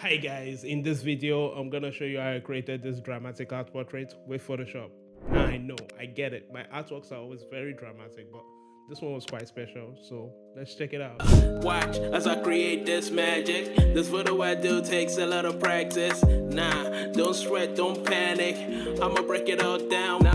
Hi guys, in this video I'm gonna show you how I created this dramatic art portrait with Photoshop. Now I know, I get it, my artworks are always very dramatic, but this one was quite special, so let's check it out. Watch as I create this magic. This photo I do takes a lot of practice. Nah, don't sweat, don't panic, I'ma break it all down.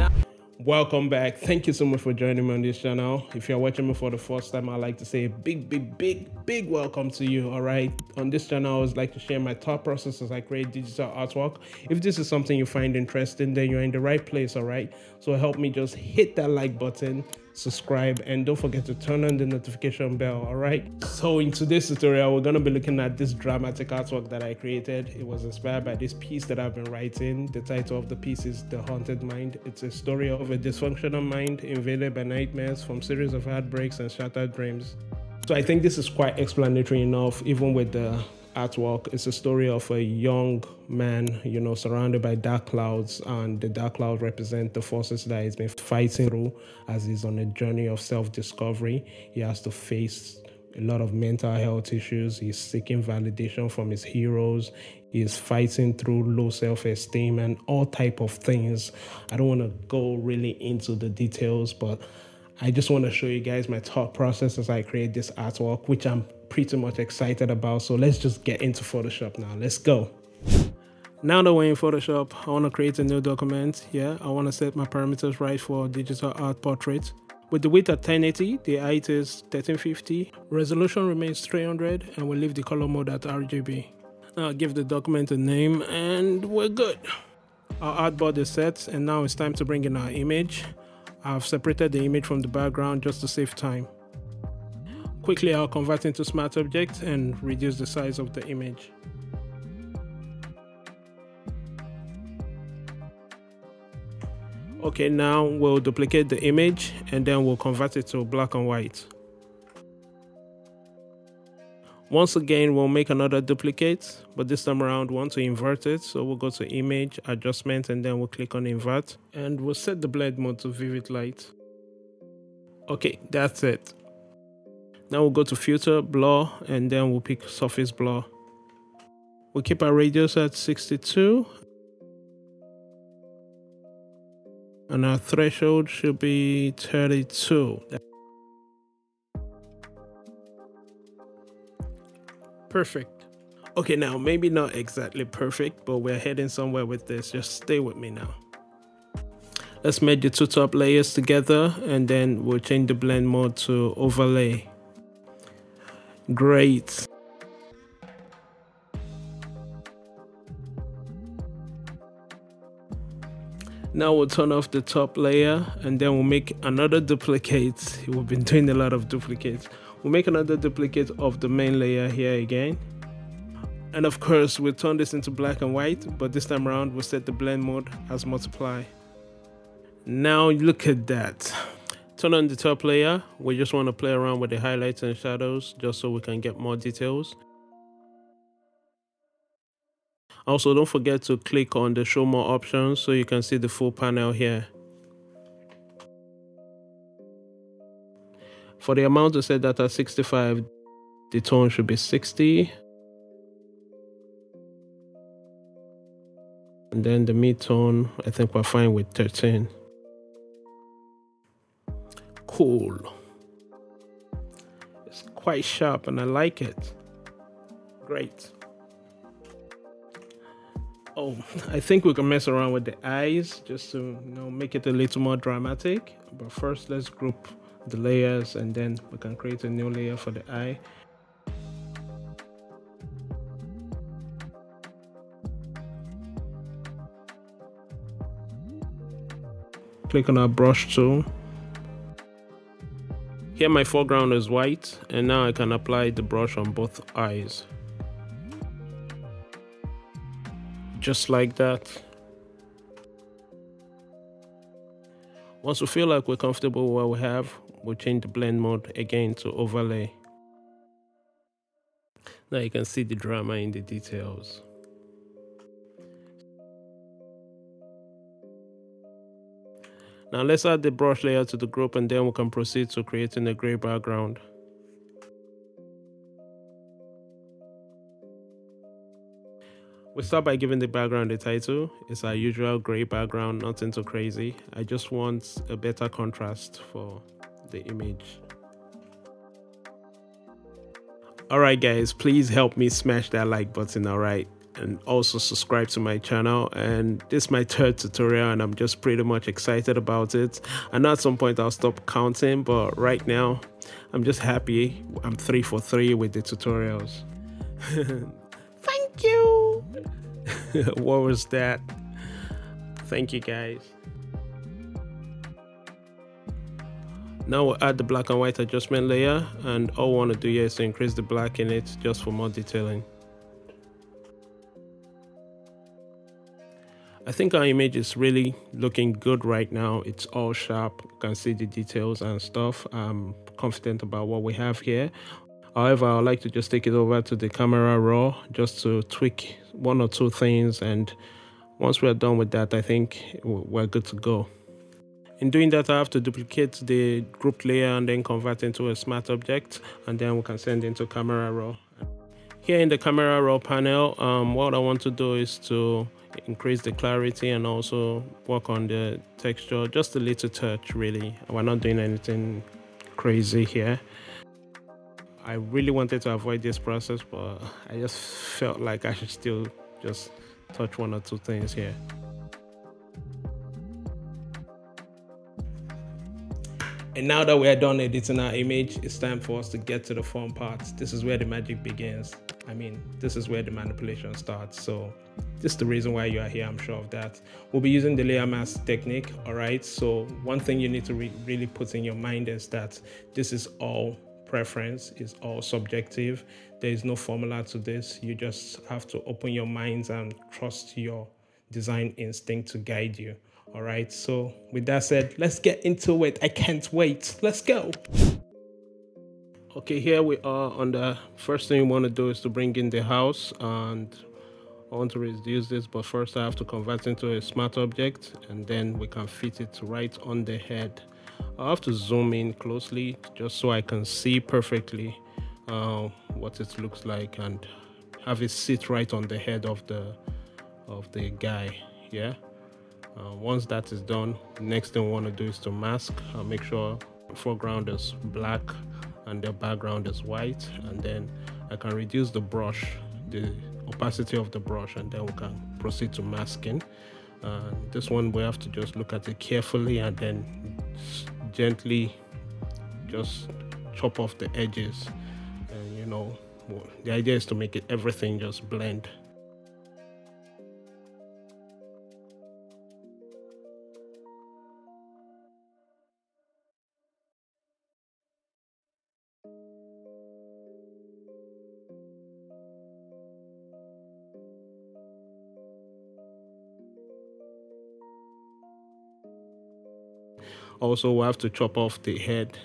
Welcome back. Thank you so much for joining me on this channel. If you're watching me for the first time, I'd like to say a big welcome to you. All right, on this channel I always like to share my thought process as I create digital artwork. If this is something you find interesting, then you're in the right place. All right, so help me just hit that like button, subscribe, and don't forget to turn on the notification bell. All right, so in today's tutorial we're going to be looking at this dramatic artwork that I created. It was inspired by this piece that I've been writing. The title of the piece is The Haunted Mind. It's a story of a dysfunctional mind invaded by nightmares from series of heartbreaks and shattered dreams. So I think this is quite explanatory enough, even with the artwork. It's a story of a young man, you know, surrounded by dark clouds, and the dark clouds represent the forces that he's been fighting through as he's on a journey of self-discovery. He has to face a lot of mental health issues. He's seeking validation from his heroes. He's fighting through low self-esteem and all type of things. I don't want to go really into the details, but I just want to show you guys my thought process as I create this artwork, which I'm pretty much excited about. So let's just get into Photoshop now. Let's go. Now that we're in Photoshop, I want to create a new document. Yeah, I want to set my parameters right for digital art portrait. With the width at 1080, the height is 1350, resolution remains 300, and we'll leave the color mode at RGB. Now I'll give the document a name and we're good. Our artboard is set, and now it's time to bring in our image. I've separated the image from the background just to save time. Quickly, I'll convert into smart object and reduce the size of the image. Okay, now we'll duplicate the image and then we'll convert it to black and white. Once again, we'll make another duplicate, but this time around we want to invert it. So we'll go to image, adjustment, and then we'll click on invert, and we'll set the blend mode to vivid light. Okay, that's it. Now we'll go to filter, blur, and then we'll pick surface blur. We'll keep our radius at 62. And our threshold should be 32. Perfect. Okay, now maybe not exactly perfect, but we're heading somewhere with this. Just stay with me now. Let's merge the two top layers together, and then we'll change the blend mode to overlay. Great. Now we'll turn off the top layer, and then we'll make another duplicate. We've been doing a lot of duplicates. We'll make another duplicate of the main layer here again, and of course we'll turn this into black and white, but this time around we'll set the blend mode as multiply. Now look at that. Turn on the top layer. We just want to play around with the highlights and shadows just so we can get more details. Also, don't forget to click on the show more options so you can see the full panel here. For the amount, we set that at 65. The tone should be 60. And then the mid tone, I think we're fine with 13. Cool. It's quite sharp and I like it. Great. Oh, I think we can mess around with the eyes just to, you know, make it a little more dramatic. But first, let's group the layers and then we can create a new layer for the eye. Click on our brush tool. Here my foreground is white, and now I can apply the brush on both eyes. Just like that. Once we feel like we're comfortable with what we have, we'll change the blend mode again to overlay. Now you can see the drama in the details. Now let's add the brush layer to the group, and then we can proceed to creating a gray background. We start by giving the background a title. It's our usual gray background, nothing too crazy. I just want a better contrast for the image. Alright guys, please help me smash that like button, alright? And also subscribe to my channel. And this is my third tutorial and I'm just pretty much excited about it. I know at some point I'll stop counting, but right now I'm just happy. I'm 3 for 3 with the tutorials. Thank you. What was that? Thank you guys. Now we'll add the black and white adjustment layer, and all I want to do here is to increase the black in it just for more detailing. I think our image is really looking good right now. It's all sharp, you can see the details and stuff. I'm confident about what we have here. However, I would like to just take it over to the camera raw just to tweak one or two things, and once we're done with that, I think we're good to go. In doing that, I have to duplicate the grouped layer and then convert into a smart object, and then we can send into camera raw. Here in the camera raw panel, what I want to do is to increase the clarity and also work on the texture just a little touch. Really, we're not doing anything crazy here. I really wanted to avoid this process, but I just felt like I should still just touch one or two things here. And now that we are done editing our image, it's time for us to get to the fun part. This is where the magic begins. I mean, this is where the manipulation starts. So this is the reason why you are here, I'm sure of that. We'll be using the layer mask technique, all right? So one thing you need to really put in your mind is that this is all preference, is all subjective. There is no formula to this. You just have to open your minds and trust your design instinct to guide you. All right, so with that said, let's get into it. I can't wait. Let's go. Okay, here we are. On the first thing you want to do is to bring in the house, and I want to reduce this, but first I have to convert into a smart object, and then we can fit it right on the head. I have to zoom in closely just so I can see perfectly what it looks like, and have it sit right on the head of the guy. Yeah. Once that is done, next thing we want to do is to mask. Make sure the foreground is black and the background is white, and then I can reduce the brush, the opacity of the brush, and then we can proceed to masking. This one we have to just look at it carefully and then gently just chop off the edges, and you know, the idea is to make it everything just blend. Also, we have to chop off the head.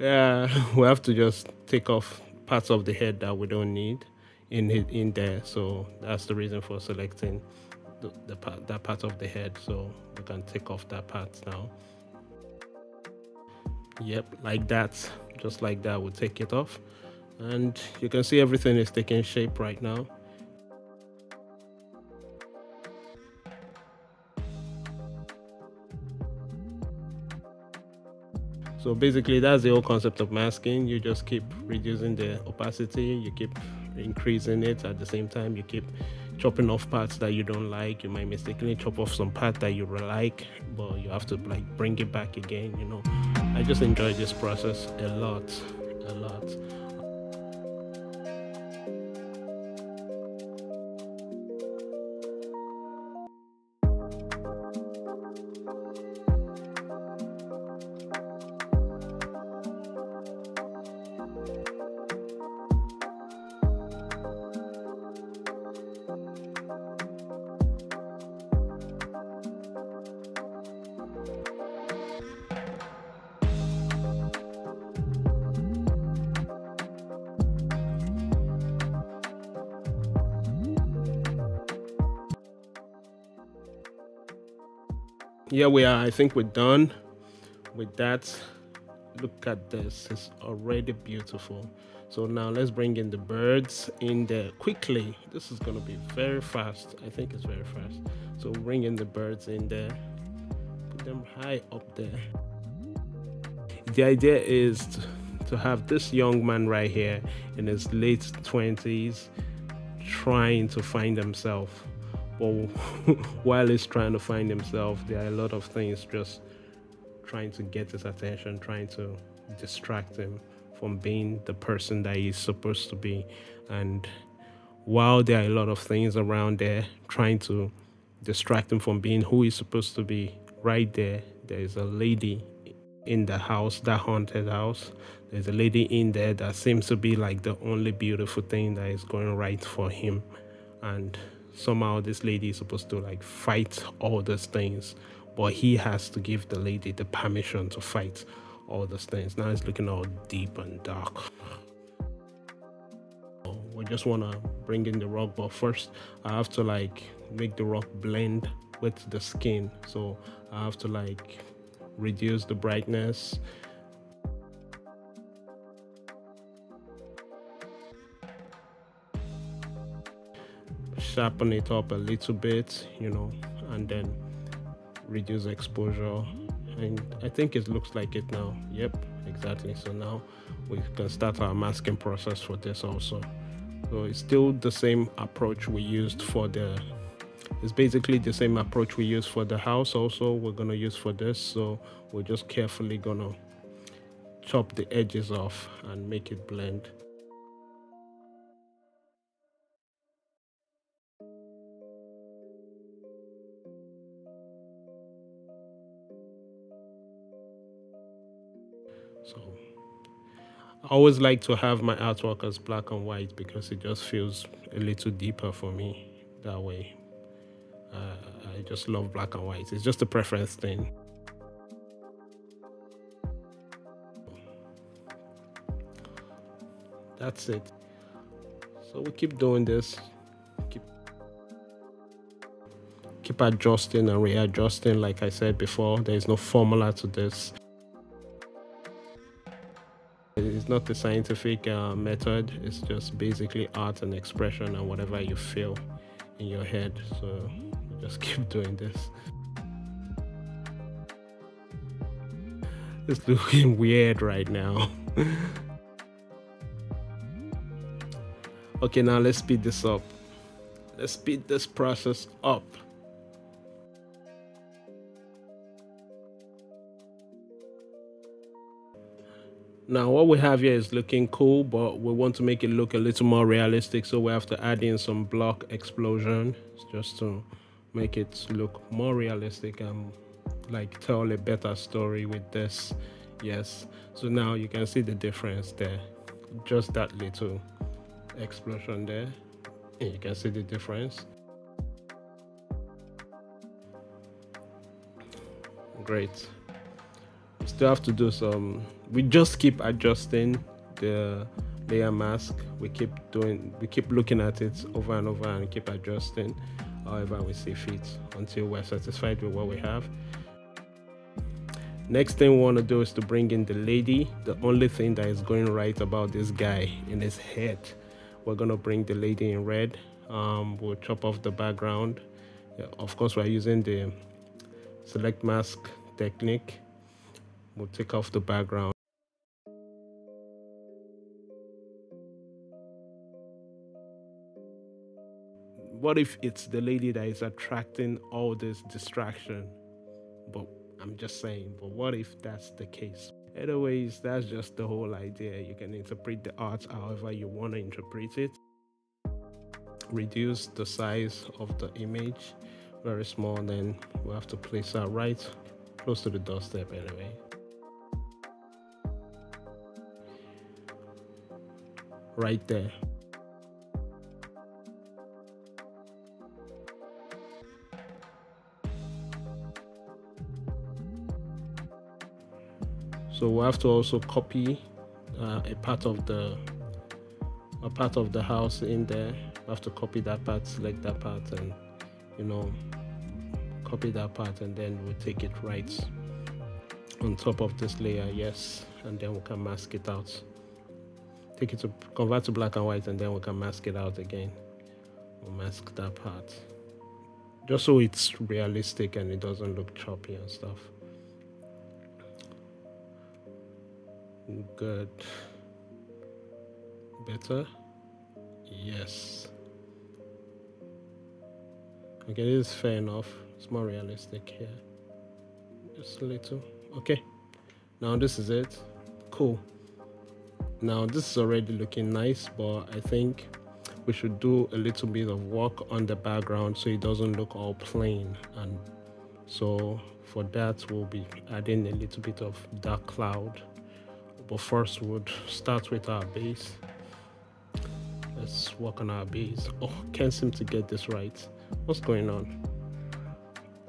Yeah, we have to just take off parts of the head that we don't need in there. So that's the reason for selecting that part of the head. So we can take off that part now. Yep, like that, just like that, we'll take it off. And you can see everything is taking shape right now. So basically that's the whole concept of masking. You just keep reducing the opacity, you keep increasing it, at the same time you keep chopping off parts that you don't like. You might mistakenly chop off some part that you like, but you have to like bring it back again, you know. I just enjoy this process a lot. Here we are. I think we're done with that. Look at this, it's already beautiful. So now let's bring in the birds in there quickly. This is going to be very fast. I think it's very fast. So bring in the birds in there, put them high up there. The idea is to have this young man right here in his late 20s trying to find himself. But while he's trying to find himself, there are a lot of things just trying to get his attention, trying to distract him from being the person that he's supposed to be. And while there are a lot of things around there trying to distract him from being who he's supposed to be, right there, there is a lady in the house, that haunted house. There's a lady in there that seems to be like the only beautiful thing that is going right for him, and somehow this lady is supposed to like fight all those things, but he has to give the lady the permission to fight all those things. Now it's looking all deep and dark. We just want to bring in the rock, but first I have to like make the rock blend with the skin, so I have to like reduce the brightness. Sharpen it up a little bit, you know, and then reduce exposure. And I think it looks like it now. Yep, exactly. So now we can start our masking process for this also. So it's still the same approach we used for the It's basically the same approach we use for the house also, we're going to use for this. So we're just carefully going to chop the edges off and make it blend. So I always like to have my artwork as black and white because it just feels a little deeper for me that way. I just love black and white. It's just a preference thing. That's it. So we keep doing this, keep adjusting and readjusting. Like I said before, there is no formula to this. It's not the scientific method. It's just basically art and expression and whatever you feel in your head. So just keep doing this. It's looking weird right now. Okay, now let's speed this up. Let's speed this process up. Now what we have here is looking cool, but we want to make it look a little more realistic, so we have to add in some block explosion just to make it look more realistic and like tell a better story with this. Yes, so now you can see the difference there, just that little explosion there, and you can see the difference. Great. We still have to do some, we just keep adjusting the layer mask. We keep looking at it over and over and keep adjusting however we see fit until we're satisfied with what we have. Next thing we want to do is to bring in the lady. The only thing that is going right about this guy in his head, we're going to bring the lady in red. We'll chop off the background. Of course, we're using the select mask technique. We'll take off the background. What if it's the lady that is attracting all this distraction? But I'm just saying, but what if that's the case? Anyways, that's just the whole idea. You can interpret the art however you want to interpret it. Reduce the size of the image very small, then we'll have to place that right close to the doorstep anyway. Right there. So we have to also copy a part of the house in there. We have to copy that part, select that part, and you know, copy that part, and then we'll take it right on top of this layer. Yes, and then we can mask it out. take it to convert to black and white, and then we can mask it out again. We'll mask that part just so it's realistic and it doesn't look choppy and stuff. Good. Better. Yes. Okay, this is fair enough. It's more realistic here. Just a little. Okay. Now this is it. Cool. Now this is already looking nice, but I think we should do a little bit of work on the background so it doesn't look all plain. And so for that, we'll be adding a little bit of dark cloud. But first, we'll start with our base. Let's work on our base. Oh, can't seem to get this right. What's going on?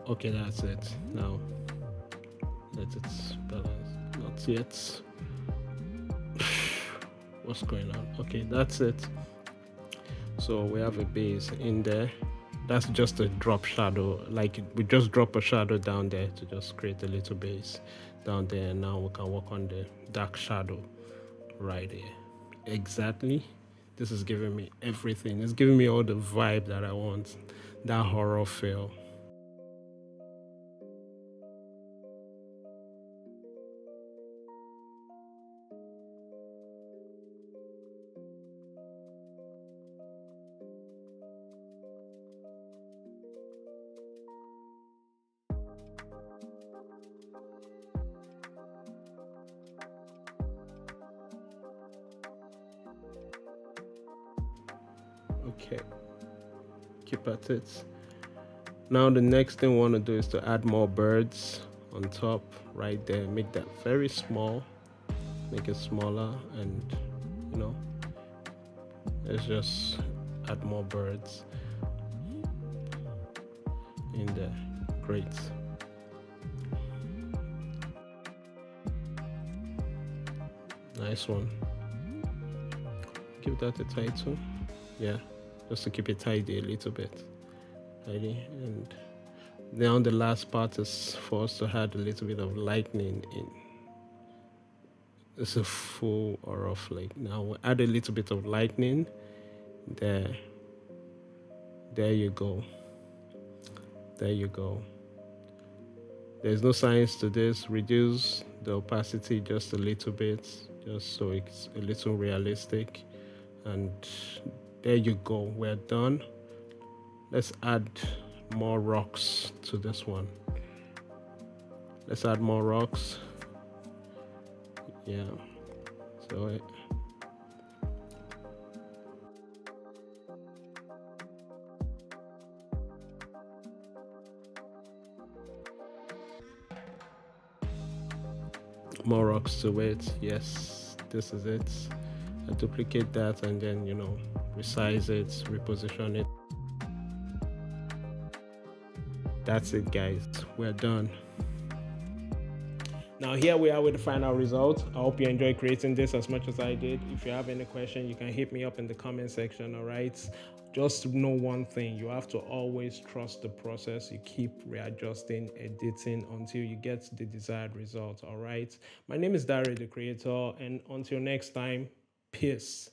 Okay, that's it. Now let it balance. Not yet. What's going on? Okay, that's it. So we have a base in there. That's just a drop shadow, like we just drop a shadow down there to just create a little base down there. And now we can work on the dark shadow right there. Exactly. This is giving me everything. It's giving me all the vibe that I want, that horror feel. Okay, keep at it. Now the next thing we want to do is to add more birds on top right there. Make that very small, make it smaller, and you know, let's just add more birds in there. Great. Nice one. Give that a title. Yeah, just to keep it tidy a little bit. Tidy. And now the last part is for us to add a little bit of lightning in. It's a full or off like. Now we'll add a little bit of lightning there. There you go. There you go. There's no science to this. Reduce the opacity just a little bit, just so it's a little realistic. And there you go, we're done. Let's add more rocks to this one. Let's add more rocks. Yeah, so more rocks to it. Yes, this is it. I duplicate that and then, you know, resize it, reposition it. That's it, guys. We're done. Now here we are with the final result. I hope you enjoyed creating this as much as I did. If you have any question, you can hit me up in the comment section. All right, just know one thing: you have to always trust the process. You keep readjusting, editing until you get the desired result. All right, my name is Dare TheCreator, and until next time, peace.